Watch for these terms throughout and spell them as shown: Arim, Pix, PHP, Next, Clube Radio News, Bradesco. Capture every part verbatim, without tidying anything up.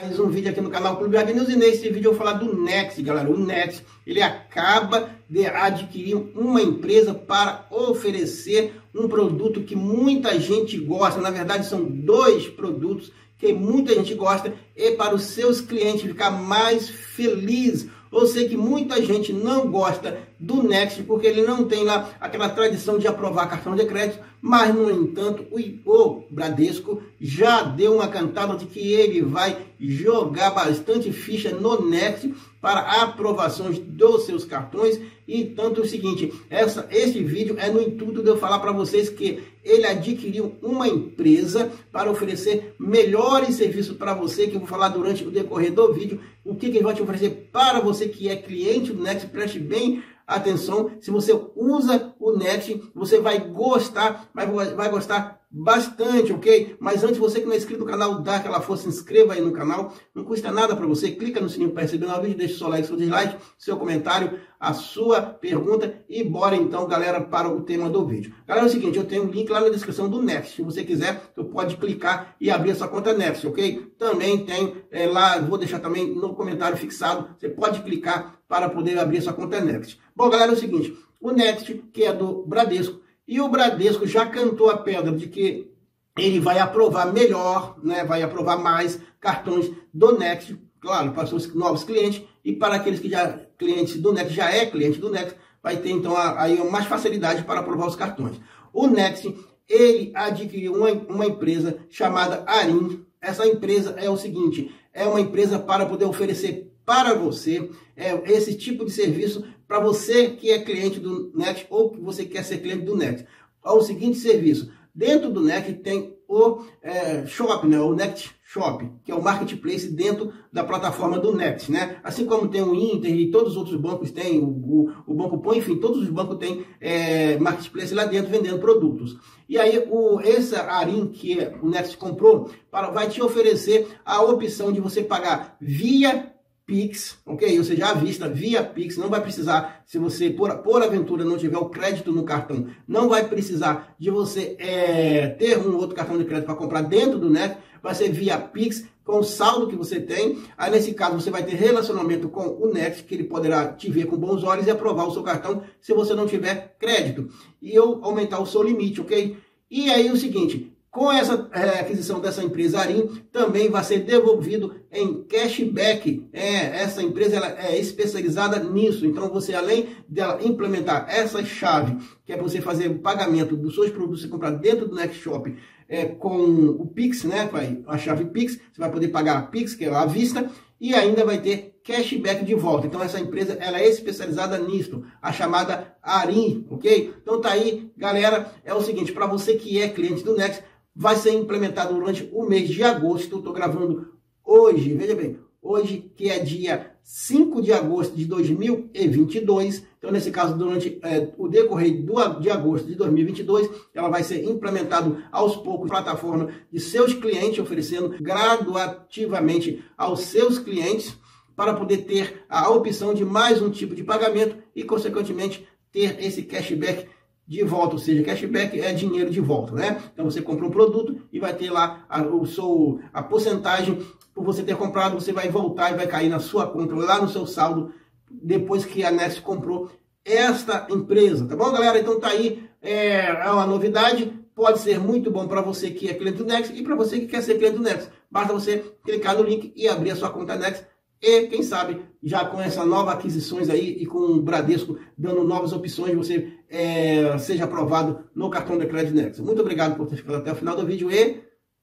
Mais um vídeo aqui no canal Clube Radio News, e nesse vídeo eu vou falar do Next, galera. O Next, ele acaba de adquirir uma empresa para oferecer um produto que muita gente gosta. Na verdade, são dois produtos que muita gente gosta, e para os seus clientes ficar mais felizes. Eu sei que muita gente não gosta do Next, porque ele não tem lá aquela tradição de aprovar cartão de crédito, mas, no entanto, o, o Bradesco já deu uma cantada de que ele vai jogar bastante ficha no Next para aprovações dos seus cartões. E tanto é o seguinte, essa, esse vídeo é no intuito de eu falar para vocês que ele adquiriu uma empresa para oferecer melhores serviços para você, que eu vou falar durante o decorrer do vídeo, o que, que ele vai te oferecer para você que é cliente do Next. Preste bem atenção, se você usa o Next, você vai gostar, vai, vai gostar bastante, ok? Mas antes, você que não é inscrito no canal, dá aquela força, se inscreva aí no canal, não custa nada para você, clica no sininho para receber um vídeo, deixa o seu like, seu dislike, seu comentário, a sua pergunta, e bora então, galera, para o tema do vídeo. Galera, é o seguinte, eu tenho um link lá na descrição do Next, se você quiser, você pode clicar e abrir a sua conta Next, ok? Também tem é, lá, vou deixar também no comentário fixado, você pode clicar para poder abrir sua conta Next. Bom, galera, é o seguinte, o Next, que é do Bradesco, e o Bradesco já cantou a pedra de que ele vai aprovar melhor, né, vai aprovar mais cartões do Next, claro, para seus novos clientes, e para aqueles que já clientes do Next, já é cliente do Next, vai ter então aí mais facilidade para aprovar os cartões. O Next, ele adquiriu uma, uma empresa chamada Arim. Essa empresa é o seguinte, é uma empresa para poder oferecer para você é, esse tipo de serviço, para você que é cliente do Next ou que você quer ser cliente do Next. É o seguinte serviço, dentro do Next tem o é, Shop, né? O Next Shop, que é o marketplace dentro da plataforma do Next, né? Assim como tem o Inter e todos os outros bancos têm, o, o, o Banco Pan, enfim, todos os bancos têm é, marketplace lá dentro vendendo produtos. E aí, o, essa Arim que o Next comprou, para, vai te oferecer a opção de você pagar via Pix, ok? Ou seja, à vista, via Pix, não vai precisar, se você, por, por aventura, não tiver o crédito no cartão, não vai precisar de você é, ter um outro cartão de crédito para comprar dentro do Next, vai ser via Pix, com o saldo que você tem. Aí, nesse caso, você vai ter relacionamento com o Next, que ele poderá te ver com bons olhos e aprovar o seu cartão, se você não tiver crédito, e eu aumentar o seu limite, ok? E aí, o seguinte, com essa é, aquisição dessa empresa Arim, também vai ser devolvido em cashback. É, essa empresa ela é especializada nisso. Então, você, além dela implementar essa chave, que é para você fazer o pagamento dos seus produtos que você comprar dentro do Next Shop é, com o Pix, né? A chave Pix, você vai poder pagar a Pix, que é à vista, e ainda vai ter cashback de volta. Então, essa empresa ela é especializada nisso, a chamada Arim, ok? Então, tá aí, galera. É o seguinte, para você que é cliente do Next, vai ser implementado durante o mês de agosto. Estou gravando hoje, veja bem, hoje que é dia cinco de agosto de dois mil e vinte e dois. Então, nesse caso, durante é, o decorrer do, de agosto de dois mil e vinte e dois, ela vai ser implementada aos poucos na plataforma de seus clientes, oferecendo graduativamente aos seus clientes, para poder ter a opção de mais um tipo de pagamento e, consequentemente, ter esse cashback de volta, ou seja, cashback é dinheiro de volta, né? Então, você compra um produto e vai ter lá a, o seu, a porcentagem por você ter comprado, você vai voltar e vai cair na sua conta, lá no seu saldo, depois que a Next comprou esta empresa, tá bom, galera? Então, tá aí, é, é uma novidade, pode ser muito bom para você que é cliente do Next e para você que quer ser cliente do Next. Basta você clicar no link e abrir a sua conta Next. E, quem sabe, já com essas novas aquisições aí e com o Bradesco dando novas opções, você é, seja aprovado no cartão de crédito Next. Muito obrigado por ter ficado até o final do vídeo e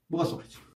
boa sorte.